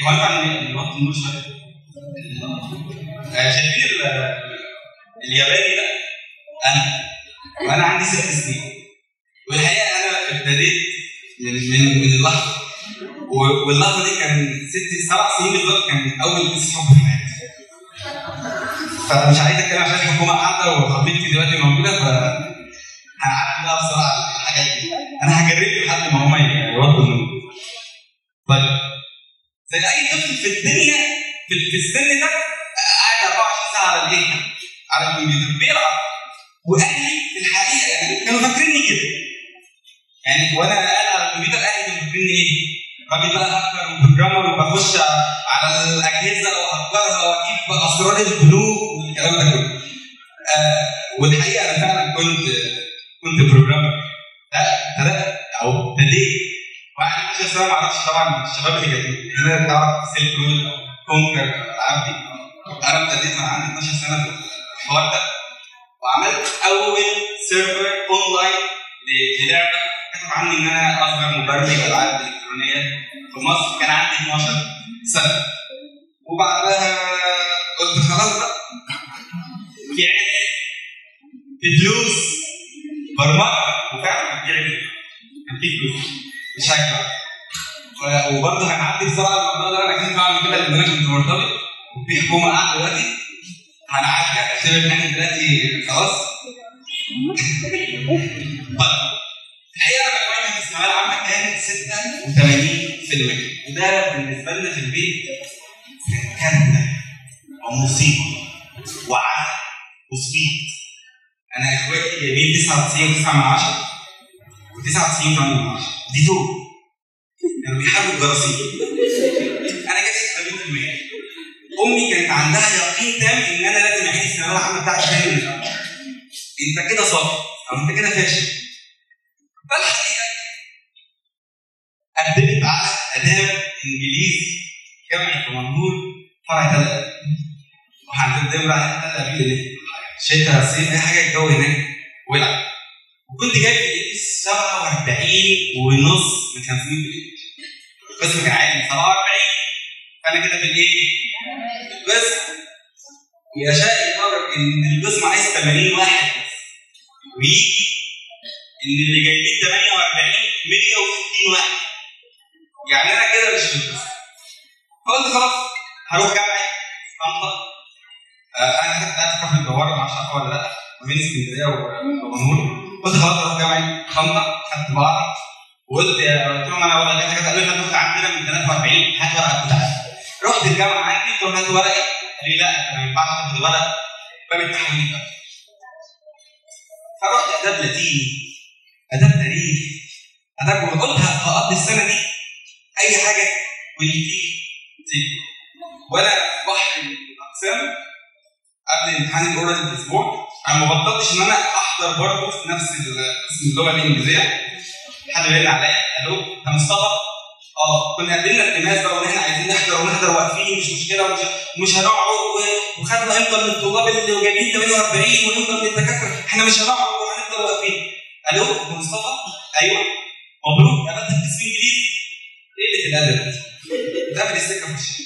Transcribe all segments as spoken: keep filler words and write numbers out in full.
بيولع الوقت المشهد. شايفين الياباني ده؟ انا وانا عندي ست سنين. والحقيقه انا ابتديت من من اللحظه، واللحظه دي كان ست سبع سنين بالظبط، كان اول بس حب في حياتي. فمش عايز اتكلم عشان الحكومه قاعده وخطيبتي دلوقتي موجوده، فهنعدي بقى بصراحه الحاجات دي. انا هجرب لحد ما هما يوضحوا النور. طيب زي اي طفل في الدنيا في السن ده قاعد أربعة وعشرين ساعه على الايه؟ على الكمبيوتر بيلعب. واهلي في الحقيقه يعني كانوا فاكريني كده. يعني وانا قاعد على الكمبيوتر اهلي كانوا فاكريني ايه؟ راجل بقى هاكر وبروجرامر وبخش على الاجهزه واهكرها واجيب اسرار البلوك والكلام ده كله. آه والحقيقه انا فعلا كنت كنت بروجرامر. ابتدات او ابتديت وانا عشان سنه ما اعرفش طبعا الشباب اللي جايين هنا تعرف سيلك رود او كونكر الالعاب دي. انا ابتديت وانا عندي اتناشر سنه في الحوار ده، وعملت اول سيرفر اونلاين للعبه. كتب عني ان انا اصغر مبرمج العاب الكترونيه في مصر، كان عندي اتناشر سنه. وبعدها قلت خلاص بقى في عز بفلوس برمجه، وفعلا بتبيع كان في فلوس مش هكذا. وبرضه هنعدي بسرعه الموضوع ده، انا كنت بعمل كده لان انا كنت مرتبط وفي حكومه قاعده دلوقتي. هنعدي هنعتبر ان احنا دلوقتي خلاص. طيب الحقيقه انا مجموعي في الثانويه العامه كانت ستة وتمانين في المية، وده بالنسبه لنا في البيت كان مصيبه وعذاب وصبيت. انا اخواتي جايبين تسعة وتسعين وتسعة من عشرة وتسعة وتسعين وتمانية من عشرة. دي تو كانوا بيحاربوا الجراثيم. انا جبت ثمانين في المية. امي كانت عندها يقين تام ان انا لازم اعيد الثانويه العامه بتاعتي تاني من الاول. انت كده صاحي او انت كده فاشل. فالحقيقه قدمت على اداب انجليزي جامعه المنظور فرع ثلاثه. وهنقدم بقى ثلاثه بالليل شتاء صيف اي حاجه الجو هناك والعب. وكنت جايب سبعة واربعين ونص من خمسمية بالليل. القسم كان عالي سبعة واربعين، فأنا كده في الإيه؟ القسم. ويا شاء يقرب إن القسم عايز تمانين واحد بس. ويجي إن اللي جايبين تمانية واربعين مية وستين واحد. يعني أنا كده مش في القسم. فقلت خلاص هروح جامعة طنطا. أنا كنت عارف كفر الجوار مع شقة ولا لأ؟ ما بين اسكندرية وغنور. قلت خلاص اروح جامعه طنطا، خدت بعضي وقلت قلت لهم انا والله لقيت حاجات. قالوا لي احنا الدفعه عندنا من تلاتة واربعين، هات ورقك وتعالى. رحت الجامعه عندي قلت لهم هات ورقي، قالوا لي لا انت ما ينفعش تاخد ورق، باب التحويل ده. فرحت اداب لاتيني، اداب تاريخ، اداب جغرافيا. قلت هقضي السنه دي اي حاجه واللي تيجي تيجي. وانا في بحر الاقسام قبل امتحان الاورال باسبوع، انا ما بطلتش ان انا احضر برضه في نفس القسم اللغه الانجليزيه. حد بيرن عليا الو يا مصطفى، اه كنا قابلنا التماس بقى واحنا عايزين نحضر ونحضر واقفين مش مشكله ومش ومش هنقعد، وخدنا امضى من الطلاب اللي جايبين تمانية واربعين وامضى من الدكاتره، احنا مش هنقعد وهنفضل واقفين. الو يا مصطفى، ايوه مبروك قابلت القسم الانجليزي. ايه اللي في الادب ده؟ قابل السكه في وشي.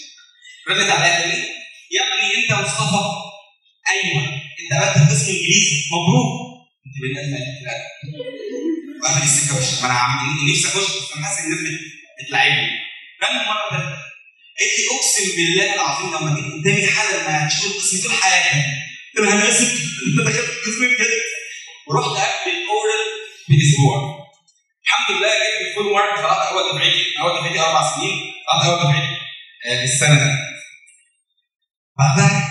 رنت عليا قال لي يا ابني انت مصطفى؟ ايوه انت قابلت القسم الانجليزي، مبروك. انت بالنسبه لي لا قابل السكه وشي. ما انا عم نفسي اخش بس انا حاسس ان الناس بتلعبني. رن مره ثانيه قالت لي اقسم بالله العظيم لما جيت قدامي حاله ما هتشوف القسم طول حياتك. قلت لها انا اسف انت دخلت القسم بجد. ورحت قبل الاورال باسبوع. الحمد لله جبت الفول مارك، طلعت اول دفعتي، اول دفعتي اربع سنين، طلعت اول دفعتي السنه دي. بعدها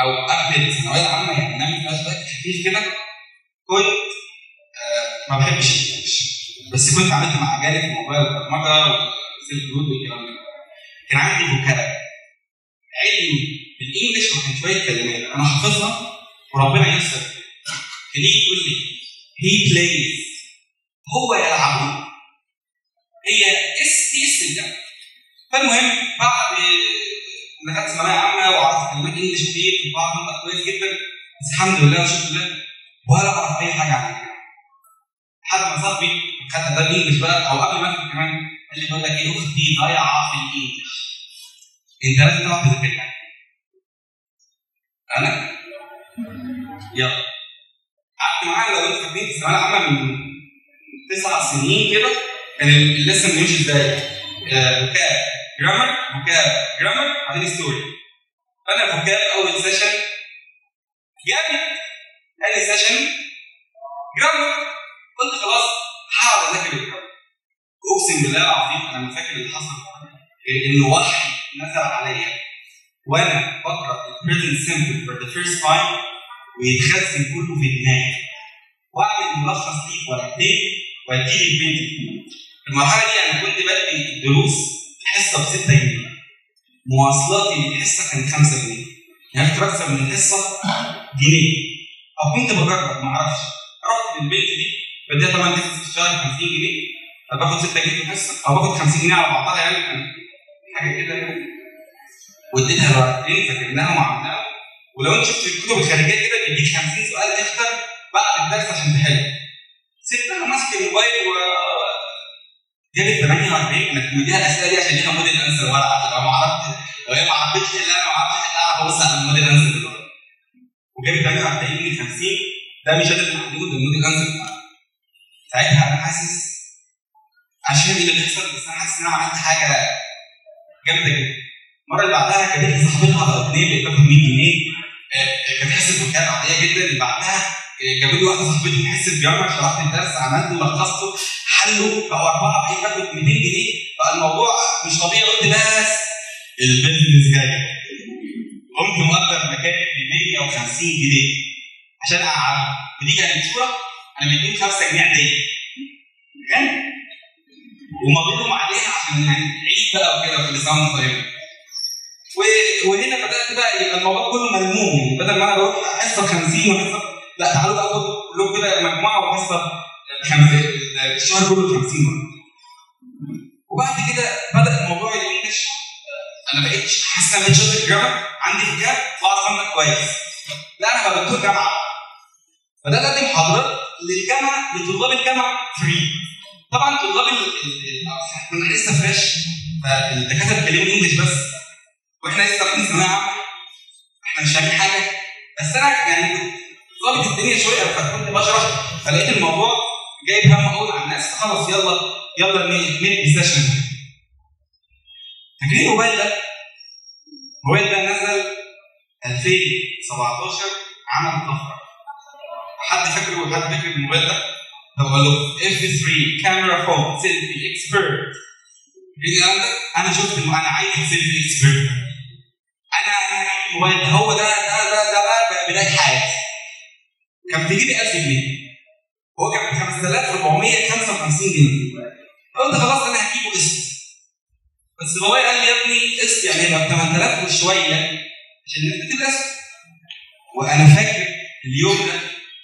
او قبل الثانويه العامه يعني انا في وقت خفيف كده كنت آه ما بحبش الانجلش، بس كنت عملت مع جاري في موضوع البرمجه والسيلف رود والكلام ده. كان عندي بكاء علمي بالانجلش وكان شويه كلمات انا حافظها وربنا ييسر. كان يجي يقول لي هي بلايز، هو يلعبون، هي اس اس الجامعه. فالمهم بعد انا خدت ثانويه عامه وعرفت كلمات انجلش كتير، كنت بعرف انطق كويس جدا، بس الحمد لله والشكر لله ولا اعرف اي حاجه عن الجامعه. لحد ما صاحبي خد اداب انجلش بقى، او قبل ما ادخل كمان قال لي بقول لك ايه، اختي ضايعه في الايد، انت لازم تقعد تذاكر لها. انا يلا قعدت معاها لو انتوا فاكرين في ثانويه عامه من تسع سنين كده، كان اللسن بيمشي ازاي؟ فوكاب جرامر فوكاب جرامر بعدين ستوري. فانا فوكاب اول سيشن جامد، ثاني سيشن جرامر، قلت خلاص هقعد اذاكر الجرامر. اقسم بالله العظيم انا فاكر اللي حصل، انه وحي نزل عليا وانا بقرا البريزنت سيمبل فور ذا فيرست تايم ويتخزن كله في دماغي، واعمل ملخص ليه ورديه واديه للبنت. في المرحله دي انا كنت بادئ دروس الحصه ب ستة جنيه، مواصلاتي للحصه كانت خمسة جنيه، يعني كنت بكسب من الحصه جنيه، او كنت بجرب معرفش. رحت للبنت دي بديها ثمانية حصص في الشهر خمسين جنيه، فباخد ستة جنيه في الحصه، او باخد خمسين جنيه على بعضها يعني حاجه كده يعني. واديتها ورقتين فاكرناهم وعملناهم، ولو انت شفت الكتب الخارجيه كده بيديك خمسين سؤال اختر بعد الدرس عشان تحل. سبتها ماسكه الموبايل و جابت ثمانية وأربعين، انا كنت مديها الاسئله دي عشان ليها موديل انسر ورقه، لو ما عرفتش لو هي ما حبتش اللي انا ما عرفتش اعرف ابص على الموديل انسر دلوقتي. وجابت ثمانية وأربعين من خمسين، ده مش قادر محدود الموديل انسر بتاعها. ساعتها انا حاسس عشان ايه اللي بيحصل، بس انا حاسس ان انا عملت حاجه جامده جدا. المره اللي بعدها كانت لي صاحبتها اثنين بيقبضوا مية جنيه، كانت حصه مكان عاديه جدا. اللي بعدها جابوا لي واحده صاحبتي حصه جامعه، شرحت الدرس عملته ولخصته حله، بقوا اربعه بقيت باخد ميتين جنيه، بقى الموضوع مش طبيعي. قلت بس البيزنس جايه، قمت مقدر مكاني ب مية وخمسين جنيه عشان اقعدها، ودي كانت صوره انا مديهم خمسة جنيه عاديه كان، ومضيهم عليها عشان يعني عيد بقى وكده في اللسان طيب. وهنا بدات بقى يبقى الموضوع كله ملموم، يعني بدل ما انا بروح حصه خمسين وحصه لا، تعالوا بقى كلهم كده مجموعه وحصه الشهر كله خمسين مره. وبعد كده بدا الموضوع ينتشر، انا بقيت حاسس ان انا بقيت شاطر جامعه، عندي حجاب واعرف انك كويس. لا انا بقى دكتور جامعه، فده بدات محاضرات للجامعه لطلاب الجامعه فري. طبعا طلاب انا لسه فريش، فالدكاتره بيتكلموا انجلش بس، واحنا لسه رايحين ثانويه عامه، احنا مش فاهمين حاجه، بس انا يعني ظابط الدنيا شويه، فكنت بشرح فلقيت الموضوع جايب هم قوي على الناس، فخلاص يلا يلا نلغي سيشن. فاكرين الموبايل ده؟ الموبايل ده نزل ألفين وسبعتاشر، عمل طفره. حد فاكر حد فاكر الموبايل ده؟ طب اقول له اف ثلاثة كاميرا فون سيلفي اكسبيرت. انا شفت انه انا عايز سيلفي اكسبيرت، انا الموبايل ده هو ده ده ده ده بقى بدايه حياتي. كان في جيبي ألف جنيه، هو كان ب خمسة آلاف وأربعمية وخمسة وخمسين جنيه، فقلت خلاص انا هجيبه قسط. بس بابايا قال لي يا ابني قسط يعني يبقى ب ثمانية آلاف وشويه عشان نفت القسط. وانا فاكر اليوم ده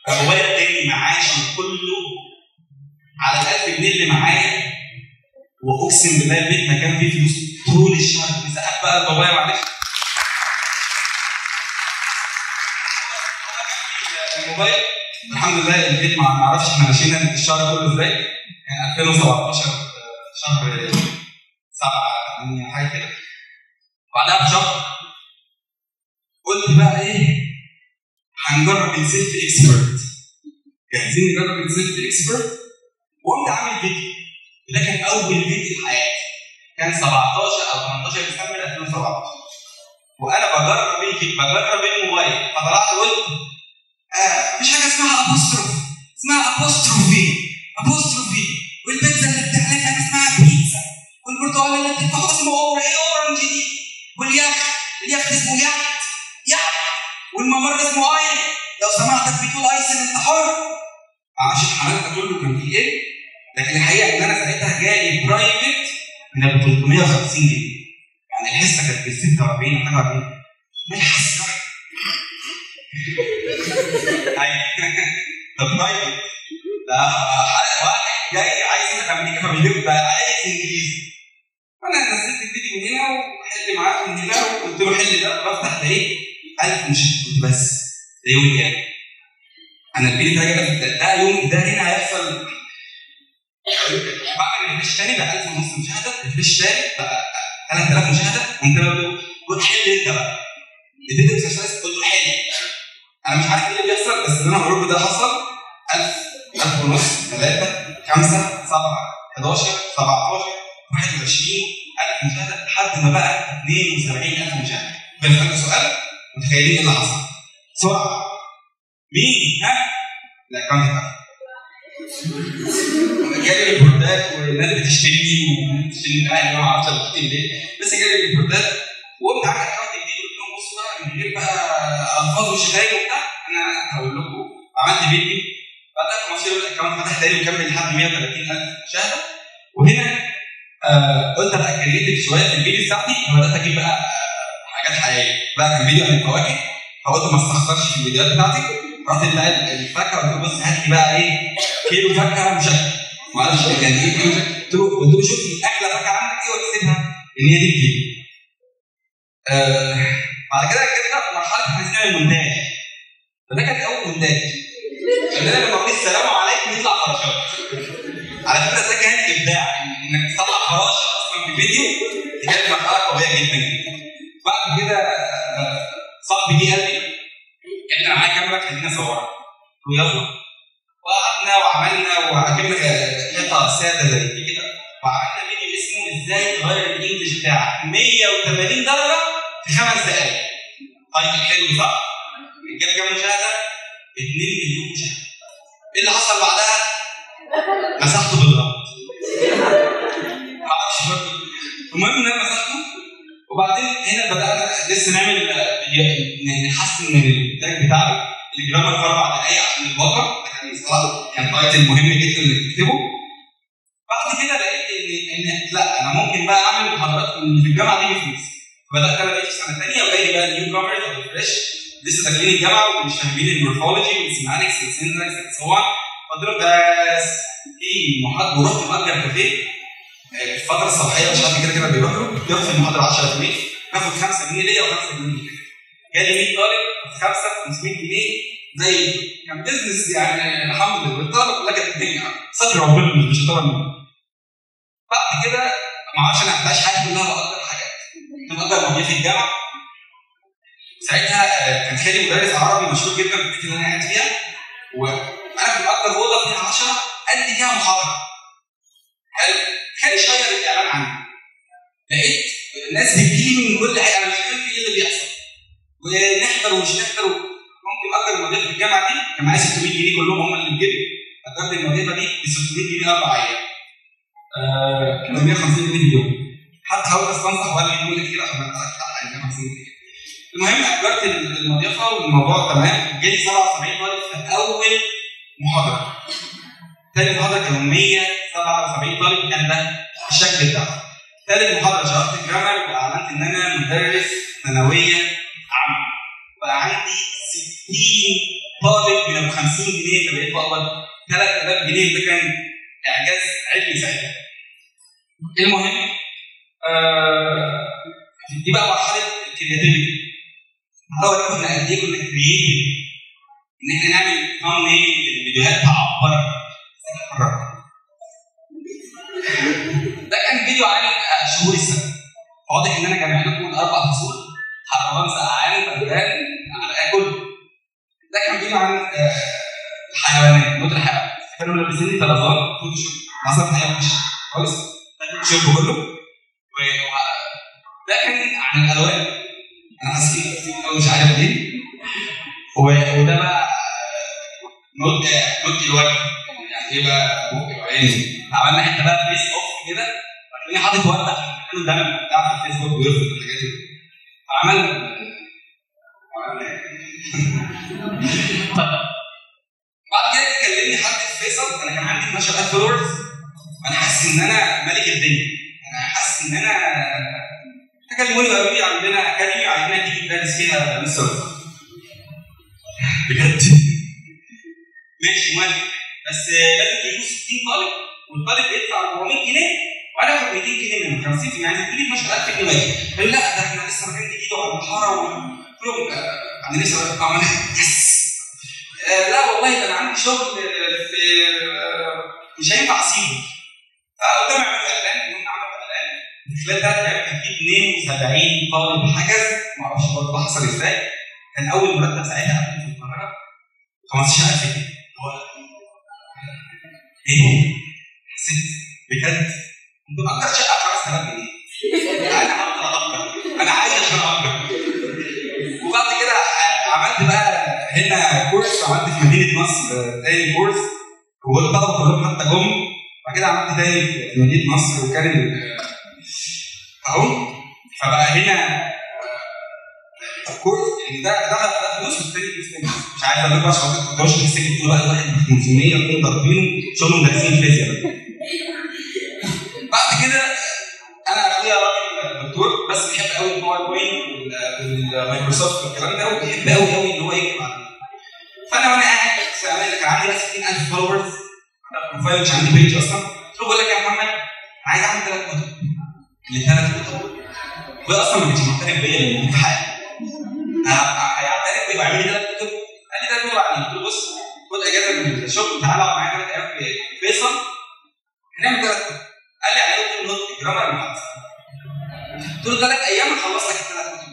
بابايا اداني معاشي كله على الألف جنيه اللي معايا، واقسم بالله البيت ما كان فيه فلوس طول الشهر. سقف بقى بابايا معلش الموبايل، الحمد لله البيت ما اعرفش احنا مشينا الشهر كله ازاي، يعني ألفين وسبعتاشر شهر سبعة حاجه كده. بعدها بشهر قلت بقى ايه، هنجرب السيلف اكسبيرت، جاهزين نجرب السيلف اكسبيرت. وقمت عامل فيديو، ده كان اول فيديو في حياتي، كان سبعتاشر أو تمنتاشر ديسمبر ألفين وسبعتاشر، وانا بجرب بجرب الموبايل. فطلعت قلت آه مش حاجه اسمها ابوستروف، اسمها ابوستروفي ابوستروفي، والبيتزا اللي بتعملها اسمها بيتزا، والبرتقاله اللي بتفتحه اسمه اوبرا ايه اورنج دي، واليخت اليخت اسمه يخت يخت، والممر اسمه ايل، لو سمعتك بتقول ايسن انت حر. معرفش الحمام ده كله كان فيه ايه، لكن الحقيقه ان انا ساعتها جالي برايفت من ب تلتمية وخمسين جنيه، يعني الحصه كانت ب ستة وأربعين حاجه وأربعين من الحصه ده برايفت، ده واحد جاي عايز يروح امريكا فبيلف بقى عايز انجليزي. فانا نزلت الفيديو من هنا وحل معاه من هنا، وقلت له حل ده، بفتح لقيت ألف مشاهد بس. ده يوم كامل انا الفيديو ده، ده يوم ده هنا هيحصل بعد الفليش تاني بقى ألف ونص مشاهدة، الفليش تالت بقى ثلاثة آلاف مشاهدة. قمت له قول حل أنت بقى، اديته مسلسلات قلت له حل. أنا مش عارف إيه اللي بيحصل، بس اللي أنا هقوله ده حصل. ألف ألف ونص ثلاثة خمسة سبعة حداشر سبعتاشر واحد وعشرين ألف مشاهدة لحد ما بقى اثنين وسبعين ألف مشاهدة. بنسألك سؤال، متخيلين إيه اللي حصل؟ سرعة مين؟ ها؟ لا كان كده. جالي ريبورتات والناس بتشتكي وبتشتكي معايا ما اعرفش انا بشتكي ليه، بس جالي ريبورتات وقمت عامل حوالي فيديو قلت لهم بصوا بقى من غير بقى الفاظ وشتايم وبتاع، انا هقول لكم عملت فيديو بعدها خمستاشر يوم الاكونت فتح تاني وكمل لحد مية وتلاتين ألف مشاهده. وهنا آه قلت بقى كريتيف شويه في الفيديو بتاعتي، بدات اجيب بقى حاجات حقيقيه بقى. كان فيديو عن الفواكه، فقلت ما استخسرش في الفيديوهات بتاعتي. رحت لقيت الفاكهه قلت له بص هات لي بقى ايه كيلو فاكهه مشكل، ما اعرفش كان ايه كيلو مشكل. قلت له قلت له شوف الاكله فاكهه عندك ايه واكسبها ان هي دي الكيلو. بعد كده جبنا مرحله احنا المونتاج، فده كان اول مونتاج. خلينا لما نقول السلام عليكم نطلع فراشات. على فكره ده كان ابداع انك تطلع فراشه اصلا في فيديو، دي كانت مرحله قويه جدا جدا. بعد كده صاحبي جه قال لي احنا معايا كاميرا خلينا نصورها، ويلا وقعدنا وعملنا وجبنا قطع ساده زي دي كده وعملنا فيديو اسمه ازاي تغير الانجلش بتاعك مية وتمانين درجه في خمس دقائق. طيب حلو صح؟ جاب كام مشاهده؟ اتنين مليون مشاهده. ايه اللي حصل بعدها؟ مسحته بالغلط. ما اعرفش برضه. المهم ان انا مسحته، وبعدين هنا بدانا لسه نعمل نحسن من الانتاج بتاعنا. الجرامر في اربع دقايق عشان البقر، ده كان صراحه كان تايتل مهم جدا انك تكتبه. بعد كده لقيت ان ان لا انا ممكن بقى اعمل محاضرات في الجامعه دي بفلوس. فبدات انا بقيت في سنه ثانيه وجاي بقى نيو كامرز او فريش لسه داخلين الجامعه ومش فاهمين المورفولوجي والسيمانكس والسنتكس والسو اون. قلت لهم بس في محاضره، ورحت مأجر كافيه الفتره الصباحيه مش عارف كده كده بيروحوا بياخد في المحاضره عشرة جنيه، باخد خمسة جنيه ليا وخمسة جنيه ليا. جالي مية طالب في خمسة خمسمية جنيه زي كان بيزنس يعني الحمد لله. والطلبه كلها كانت الدنيا ستر ربنا مش شطاره منهم. بعد كده ما اعرفش انا احتاج حاجه كلها بأجر حاجات. كنت بأجر مواضيع في الجامعه. ساعتها كان خالي مدرس عربي مشهور جدا في البيت اللي انا قاعد فيها، وانا كنت بأجر اوضه فيها عشرة قد فيها محاضره. حلو؟ خالي شير الاعلان عني. لقيت الناس بتجيلي من كل حاجه، انا مش فاهم ايه اللي بيحصل. ونحضر ومش نحضر. ممكن اجر المضيفه في الجامعه دي كان معايا ستمية جنيه كلهم هم اللي بيجيبوا. اجرت المضيفه دي ب ستمية جنيه اربع ايام. ااا كانوا مية وخمسين جنيه في اليوم. حتى حاولت استنصح وقال لي يقول كتير عشان ما ادفعش حاجه مية وخمسين جنيه. المهم اجرت المضيفه والموضوع تمام. جالي سبعة وسبعين طالب في اول محاضره. ثاني محاضره كانوا مية وسبعة وسبعين طالب، كان ده الشكل بتاعها. ثالث محاضره شرحت الجرامر واعلنت ان انا مدرس ثانويه. بقى عندي ستين طالب من ابو خمسين جنيه، فبقيت بقبض تلات آلاف جنيه. ده كان اعجاز علمي ساعتها. المهم آه دي بقى مرحله الكرياتيفيتي. هحاول اقول لكم قد ايه كنا كرييتيف ان احنا نعمل ثامب نيل للفيديوهات تعبرك تعبرك. ده كان فيديو عن شهور السنه. واضح ان انا جمعت لكم الاربع فصول. حرفان سقعان بردان على اكل. ده كان بيجي عن الحيوانات، موت الحيوانات. كانوا لابسين لي طرزان فوتوشوب، حصلت حاجه وحشه خالص، فوتوشوب كله. وده كان عن الالوان، انا حاسس بيه قوي مش عارف ليه. وده بقى نوت نوت الوجه، يعني ايه بقى بق وعين. عملنا حته بقى فيس اوف كده، رحت حاطط ورده عشان كله دم بتاع على الفيسبوك ويرفض الحاجات دي. عملنا بعد كده كلمني حد في فيصل. انا كان عندي اتناشر ألف فولورز، وانا حاسس ان انا ملك الدنيا. انا حاسس ان انا كلموني وقالوا لي عندنا اكاديمي وعايزينك تيجي تدرس فيها مستر بجد. ماشي موافق، بس لازم يجيبوا ستين طالب والطالب يدفع أربعمية جنيه وانا اخد ميتين جنيه منهم. خمسين في المية تجيب اتناشر ألف جنيه واجي. قال لا ده احنا لسه راجعين جديد وعلى البحاره وكلهم عندنا لسه عملنا يس. لا والله ده انا عندي شغل في مش هينفع اسيبه. فقدام عملوا اعلان انهم عملوا اعلان من خلال ده كان في اثنين وسبعين طالب حجز، ما اعرفش برضه حصل ازاي. كان اول مرتب ساعتها في القاهره خمستاشر ألف جنيه. ايه؟ حسيت بجد دول اكتر شقه ب خمسة آلاف جنيه. انا هفضل اكبر، انا عايز عشان اكبر. وبعد كده عملت بقى هنا كورس، عملت في مدينه مصر تاني كورس، والطلبه كلهم حتى جم. بعد كده عملت تاني في مدينه مصر وكان اهو. فبقى هنا كورس يعني ده ده فلوس والتاني فلوس، مش عارف اقول لكم عشان ما تقدروش تمسكوا تقولوا بقى الواحد خمسمية يكون ضاربينه شغل مدرسين فيزياء بقى. بعد كده انا اخويا راجل دكتور بس بيحب قوي الباوربوينت والمايكروسوفت والكلام ده، وبيحب قوي قوي ان هو يكتب عنه. فانا وانا قاعد كان عندي ستين ألف فولورز على البروفايل، مش عندي بيج اصلا. قلت له بقول لك يا محمد عايز اعمل ثلاث كتب. اللي ثلاث كتب اخويا اصلا ما كانش معترف بيا لان كنت حاجه هيعترف بيا ويعمل لي ثلاث كتب. قال لي ثلاث كتب عليه. قلت له بص خد اجازه من الشغل تعالى اقعد معايا ثلاث ايام في فيصل هنعمل ثلاث كتب. قال لي عليكم نوت جرامر المحادثه. قلت له ثلاث ايام هخلص لك الثلاث كتب.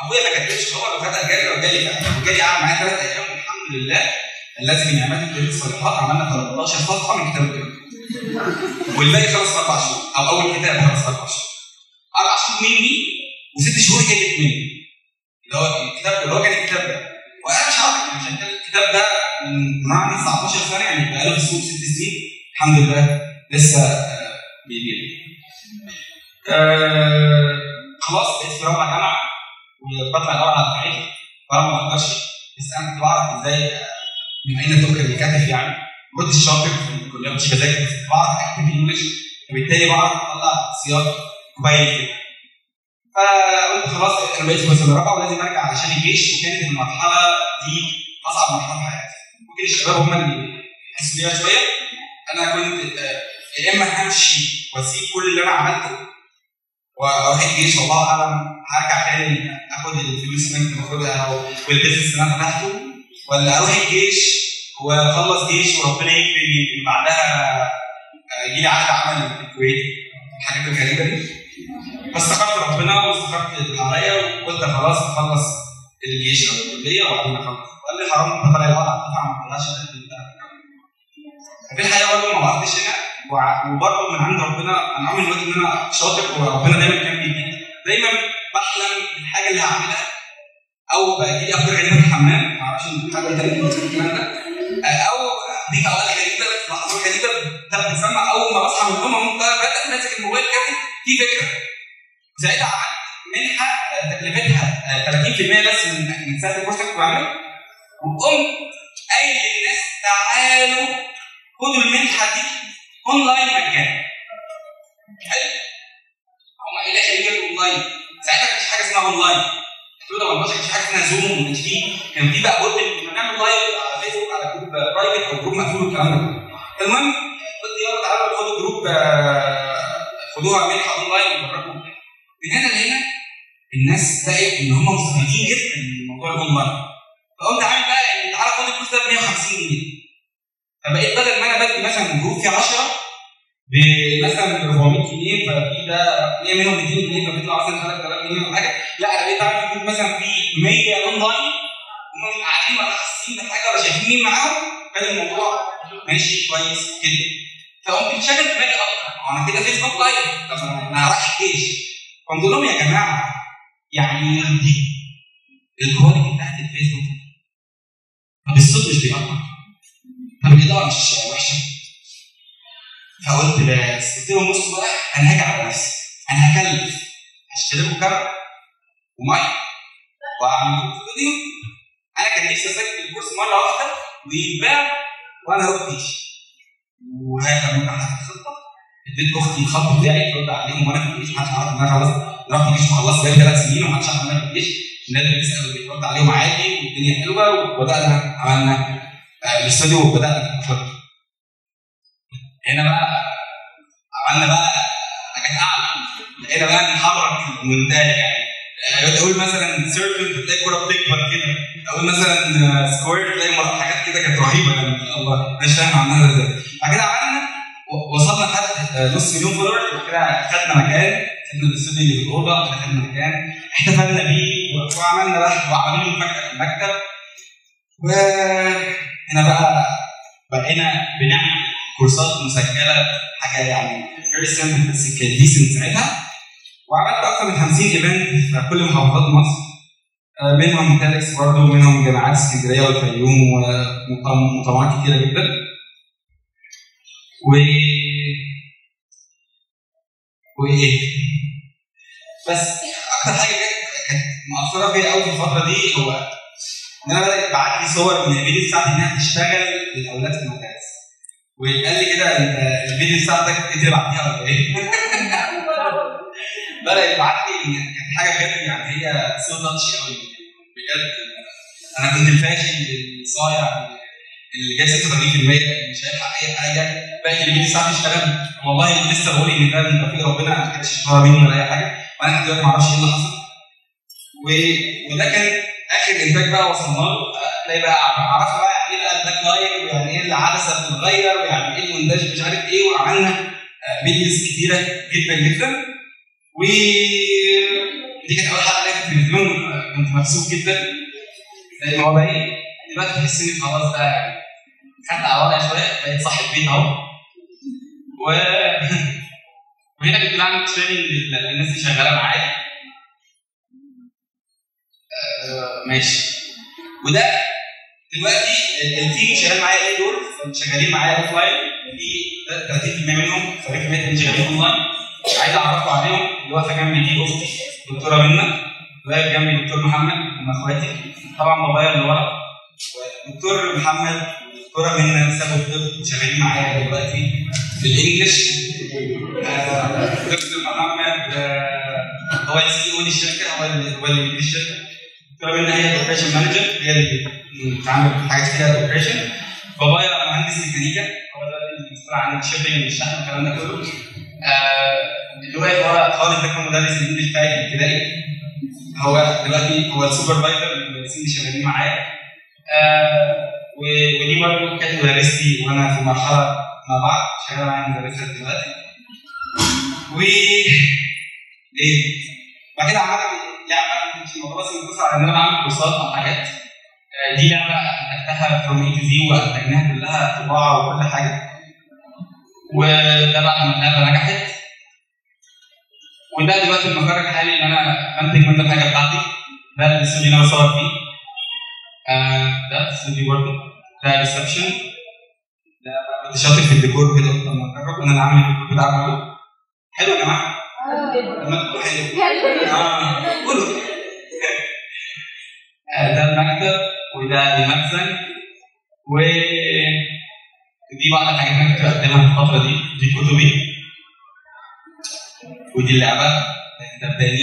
اخويا ما كتبش هو وفتح جري وجالي جالي قعد معايا ثلاث ايام والحمد لله الذي بنعمته في الصالحات عملنا ثلاثتاشر صفحه من كتاب الجامعه. والباقي خلص اربع شهور او اول كتاب خلص اربع شهور. اربع شهور مني وست شهور جابت مني. اللي هو الكتاب اللي هو كان الكتاب ده. وانا مش عارف عشان كان الكتاب ده من عندي تسعتاشر سنه يعني بقاله في السوق ست سنين الحمد لله لسه بيبيع. آه خلاص بقيت في رابعه جامعه وبطلع الاول على التعليم فانا ما بقدرش، بس انا كنت بعرف ازاي من اين تؤكل الكتف يعني. ما كنتش شاطر في الكليه، ما كنتش بذاكر، كنت بعرف اكتب انجلش فبالتالي بعرف اطلع سياق كويس جدا. فقلت خلاص انا بقيت في سنه رابعه ولازم ارجع علشان الجيش، وكانت المرحله دي اصعب مرحله في حياتي. ممكن الشباب هم اللي حسوا بيها شويه. انا كنت يا اما همشي واسيب كل اللي انا عملته واروح الجيش والله اعلم هرجع تاني اخد الفلوس اللي انا كنت باخدها والبيزنس اللي انا فتحته، ولا اروح الجيش واخلص جيش وربنا يكرمني بعدها يجي لي عقد عمل في الكويت. الحاجات الغريبه دي. فاستخرت ربنا واستخرت اللي عليا وقلت خلاص اخلص الجيش او الكليه وبعدين اخلص. وقال لي حرام انت طالع الوضع بتاعك ما تطلعش القد بتاعك. في الحقيقه برضه ما وقفتش هنا، وبرضه من عند ربنا انا عمري ما قلت ان انا شاطر وربنا دايما كان بيديني. دايما بحلم بالحاجه اللي هعملها او بجي لي افكار غريبه في الحمام، ما اعرفش ان حاجه تانيه في الكلام ده، او دي اوقات غريبه لحظات غريبه بتسمع. اول ما بصحى من النوم اقوم بقى ماسك الموبايل كاتب في فكره. ساعتها عملت منحه تكلفتها ثلاثين بالمية بس من ساعه الكورس اللي كنت بعمله، وقمت قايل للناس تعالوا خدوا المنحه دي اونلاين مجانا. حلو؟ هم ايه اللي قالوا اونلاين؟ ساعتها ما كانش حاجه اسمها اونلاين. قلت له ما كانش حاجه اسمها زوم وما كانش فيه، كان في بقى بورد كنا بنعمل لايف على فيسبوك على جروب برايفت او جروب مقفول والكلام ده. المهم قلت يلا تعالوا خدوا جروب خدوها منحه اونلاين وجربوا. من هنا لهنا الناس لقيت ان هم مستفيدين جدا من موضوع الاونلاين. فقمت عامل بقى ان تعالى خد الكورس ده ب مية وخمسين جنيه. فبقيت بدل ما انا بدي مثلا جروب فيه عشرة بمثلا أربعمية جنيه ففي ده مية منهم ميتين جنيه فبيطلع مثلا ثلاثة آلاف جنيه ولا حاجه، لا انا بقيت اعمل جروب مثلا فيه مية اونلاين هم مش قاعدين ولا حاسين بحاجه ولا شايفين مين معاهم، كان الموضوع ماشي كويس جدا. فقمت مشغل دماغي اكتر، ما انا كده فيسبوك لايف، طب انا رايح الجيش. فقلت لهم يا جماعه يعني دي الكواليتي بتاعت الفيسبوك طب الصوت مش بيقطع، طب الإضاءة مش وحشة. فقلت بس قلت لهم بصوا بقى أنا هاجي على نفسي، أنا هكلف هشتري لكم كاميرا ومايك وأعمل لكم استوديو. أنا كان نفسي أسجل الكورس مرة واحدة ويتباع وأنا أروح جيش. وهاجي أنا تحت الخطة اديت أختي الخط بتاعي ترد عليهم وأنا في الجيش، محدش عارف إن أنا خلاص رحت الجيش وخلصت بقالي ثلاث سنين ومحدش عارف إن أنا في الجيش. الناس بتسأل بترد عليهم عادي والدنيا حلوة، وبدأنا عملنا الاستوديو وبدأنا نتفرج. هنا بقى عملنا بقى حاجات أعلى، لقينا بقى نحرك المونتاج يعني. تقول مثلا سيركل بتلاقي كورة بتكبر كده، تقول مثلا سكوير تلاقي حاجات كده كانت رهيبة يعني. الله أنا مش فاهم عملنا إزاي. بعد كده عملنا وصلنا لحد نص مليون فولور، وكده خدنا مكان، خدنا الاستوديو اللي في الاوضه، خدنا مكان احتفلنا بيه وعملنا بقى وعملنا مفاجاه في المكتب. وهنا بقى بقينا بنعمل كورسات مسجله، حاجه يعني فيري سمبل بس كانت ديسنت ساعتها. وعملت اكثر من خمسين ايفنت في كل محافظات مصر، منهم تالكس برضه، ومنهم جامعات اسكندريه والفيوم ومطامعات كتيره جدا. و وايه؟ بس اكتر حاجه كانت مأثره فيا قوي في الفتره دي هو ان انا بدات تبعت لي صور من الفيديو بتاعتي انها بتشتغل للاولاد في المدارس. وقال لي كده انت الفيديو بتاعتك انت اللي بعتيها ولا ايه؟ بدات تبعت لي، كانت حاجه بجد يعني هي سو تاتشي قوي بجد. انا كنت الفاشل الصايع اللي جايب ستة وتمانين في المية مش هيلحق اي حاجه، باقي الفيديو بتاعتي اشتغل. والله كنت لسه بقول ان ده من توفيق ربنا، ما كانتش شطاره مني ولا اي حاجه، وانا لحد دلوقتي ما اعرفش ايه اللي حصل. وده كان اخر انتاج بقى وصلنا له. تلاقي بقى عرفنا بقى يعني ايه بقى البلاك لايت، ويعني ايه العدسه بتتغير، ويعني ايه المونتاج مش عارف ايه. وعملنا فيديوز كتيره جدا جدا. ودي كانت اول حلقه ليا في التلفزيون، كنت مبسوط جدا زي ما هو باين. دلوقتي تحس اني خلاص بقى يعني خدت على وضعي شويه، بقيت صاحب بيت اهو. وهنا كنت بعمل تريننج للناس اللي شغاله معايا. آه ماشي. وده دلوقتي التيم شغال معايا ايه دول؟ شغالين معايا اوف لاين، في تلاتين في المية منهم تلاتين في المية اللي شغالين اون لاين. مش عايز اعرفكم عليهم، اللي واقفه جنبي دي اختي دكتوره منى، واقف جنبي دكتور محمد، هم اخواتي. طبعا بابايا اللي ورا، دكتور محمد ودكتوره منى سابوا الطب شغالين معايا دلوقتي في الانجلش. دكتور محمد هو السي او للشركه، هو هو اللي بيدير الشركه. دكتوره منى هي الاوبريشن مانجر، هي اللي بتتعامل حاجات كده الاوبريشن. بابايا مهندس ميكانيكا، هو دلوقتي المسؤول عن الشيبنج والشحن والكلام ده كله. اللي واقف ورا خالد ده كان مدرس الانجلش بتاعي في الابتدائي، هو دلوقتي هو السوبرفايزر المدرسين اللي شغالين معايا. ودي برضه كانت مدرستي وانا في المرحله مع بعض، شغاله معايا مدرسه دلوقتي. و ايه؟ بعد كده عملت لعبه، مش الموضوع بس مقتصر على ان انا بعمل كورسات او حاجات. دي لعبه انتجتها فروم اي تو زي، وانتجناها كلها طباعه وكل حاجه. وده بعد ما اللعبه نجحت، وده دلوقتي المسار الحالي ان انا بنتج منه الحاجه بتاعتي. ده الاستوديو اللي انا بصور فيه، ده الاستوديو برضه. ده ريسبشن، ده كنت شاطر في الديكور كده اكتر ما اجرب، انا اللي عامل الديكور بتاع كله. حلو يا جماعه؟ المكتب حلو. اه قولوا. ده المكتب، وده المخزن. ودي بعض الحاجات اللي كنت بقدمها في الفتره دي. دي كتبي، ودي اللعبه، ده كتاب تاني.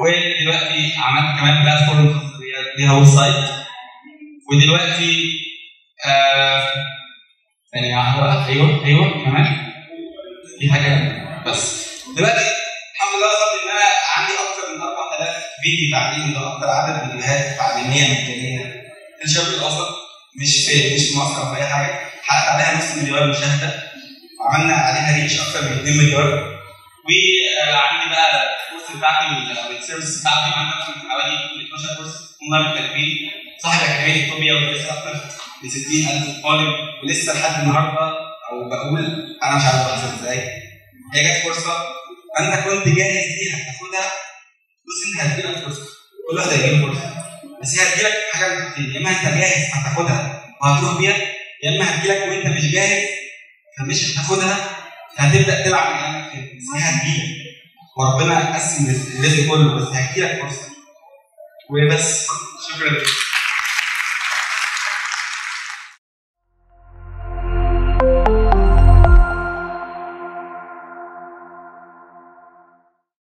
ودلوقتي عملت كمان بلاتفورم خاصه ليها ويب سايت. ودلوقتي ثانية واحدة، أيوه أيوه كمان في حاجة بس. دلوقتي الحمد لله وصلت إن أنا عندي أكثر من أربعة آلاف فيديو تعليمي، ده أكثر عدد فيديوهات تعليمية مجانية في الشرق الأوسط، مش في مش في مصر أو في أي حاجة. حققت عليها نص مليار مشاهدة، وعملنا عليها ريتش أكثر من اتنين مليار. وعندي بقى الكورس بتاعتي والسيرفيس بتاعتي، عندي أكثر من حوالي اتناشر كورس اونلاين مختلفين. صاحب اكاديميه الطبيه ودرس اكثر من ستين ألف طالب، ولسه لحد النهارده او بقول انا مش عارف احصل ازاي. هي جت فرصه انت كنت جاهز ليها تاخدها. بص انت هتجيلك فرصه، كل واحد هيجيله فرصه، بس هي هتجيلك حاجه من حاجتين: يا اما انت جاهز هتاخدها وهتروح بيها، يا اما هتجيلك وانت مش جاهز فمش هتاخدها فهتبدا تلعب معاها كده. بس هي هتجيلك، وربنا قسم الرزق كله، بس هتجيلك فرصه. وبس. شكرا.